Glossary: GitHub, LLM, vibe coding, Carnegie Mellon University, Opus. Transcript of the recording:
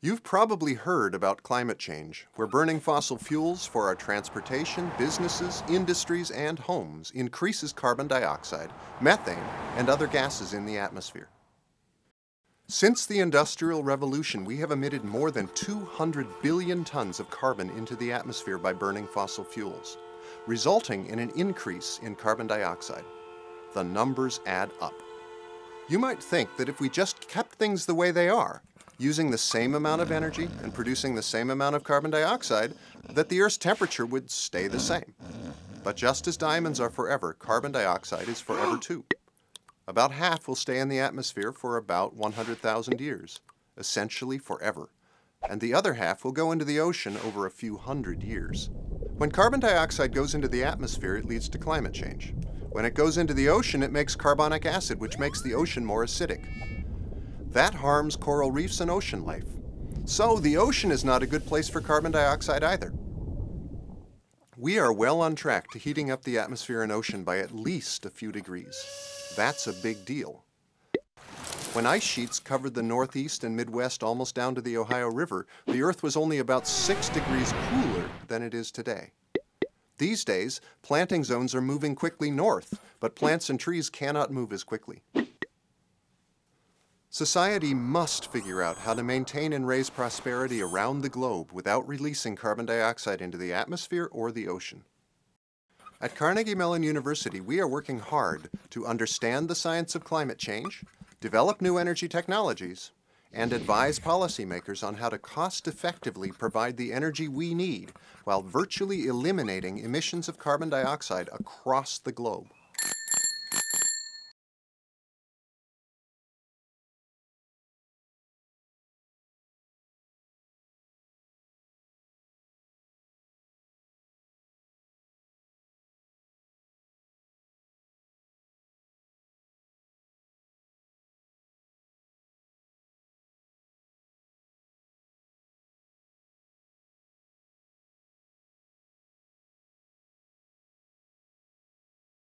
You've probably heard about climate change. We're burning fossil fuels for our transportation, businesses, industries, and homes increases carbon dioxide, methane, and other gases in the atmosphere. Since the Industrial Revolution, we have emitted more than 200 billion tons of carbon into the atmosphere by burning fossil fuels, resulting in an increase in carbon dioxide. The numbers add up. You might think that if we just kept things the way they are, using the same amount of energy and producing the same amount of carbon dioxide, that the Earth's temperature would stay the same. But just as diamonds are forever, carbon dioxide is forever too. About half will stay in the atmosphere for about 100,000 years, essentially forever. And the other half will go into the ocean over a few hundred years. When carbon dioxide goes into the atmosphere, it leads to climate change. When it goes into the ocean, it makes carbonic acid, which makes the ocean more acidic. That harms coral reefs and ocean life. So the ocean is not a good place for carbon dioxide either. We are well on track to heating up the atmosphere and ocean by at least a few degrees. That's a big deal. When ice sheets covered the Northeast and Midwest almost down to the Ohio River, the Earth was only about 6 degrees cooler than it is today. These days, planting zones are moving quickly north, but plants and trees cannot move as quickly. Society must figure out how to maintain and raise prosperity around the globe without releasing carbon dioxide into the atmosphere or the ocean. At Carnegie Mellon University, we are working hard to understand the science of climate change, develop new energy technologies, and advise policymakers on how to cost-effectively provide the energy we need while virtually eliminating emissions of carbon dioxide across the globe.